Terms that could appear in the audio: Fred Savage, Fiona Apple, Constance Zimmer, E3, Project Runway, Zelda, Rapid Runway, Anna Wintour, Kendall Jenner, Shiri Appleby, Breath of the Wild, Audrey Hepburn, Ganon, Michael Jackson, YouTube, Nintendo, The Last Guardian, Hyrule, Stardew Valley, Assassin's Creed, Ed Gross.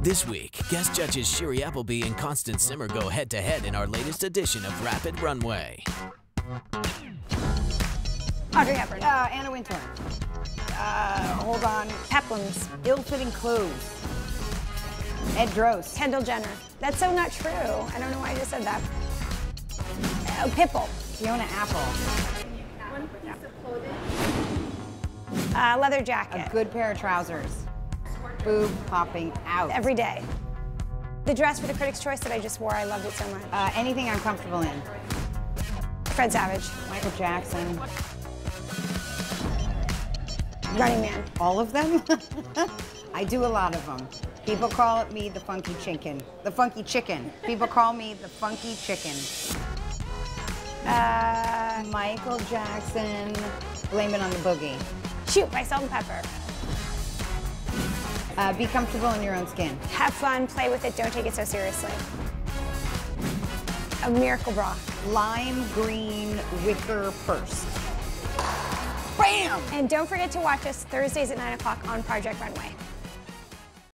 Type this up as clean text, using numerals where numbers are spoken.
This week, guest judges Shiri Appleby and Constance Zimmer go head-to-head in our latest edition of Rapid Runway. Audrey Hepburn. Anna Wintour. Hold on. Peplin's ill-fitting clothes. Ed Gross. Kendall Jenner. That's so not true. I don't know why I just said that. Pipple. Fiona Apple. One piece of clothing. Leather jacket. A good pair of trousers. Boob popping out. Every day. The dress for the Critics' Choice that I just wore, I loved it so much. Anything I'm comfortable in. Fred Savage. Michael Jackson. Running Man. All of them? I do a lot of them. People call me the funky chicken. The funky chicken. People call me the funky chicken. Michael Jackson. Blame It on the Boogie. Shoot by Salt and Pepper. Be comfortable in your own skin. Have fun, play with it, don't take it so seriously. A miracle bra. Lime green wicker purse. Bam! And don't forget to watch us Thursdays at 9 o'clock on Project Runway.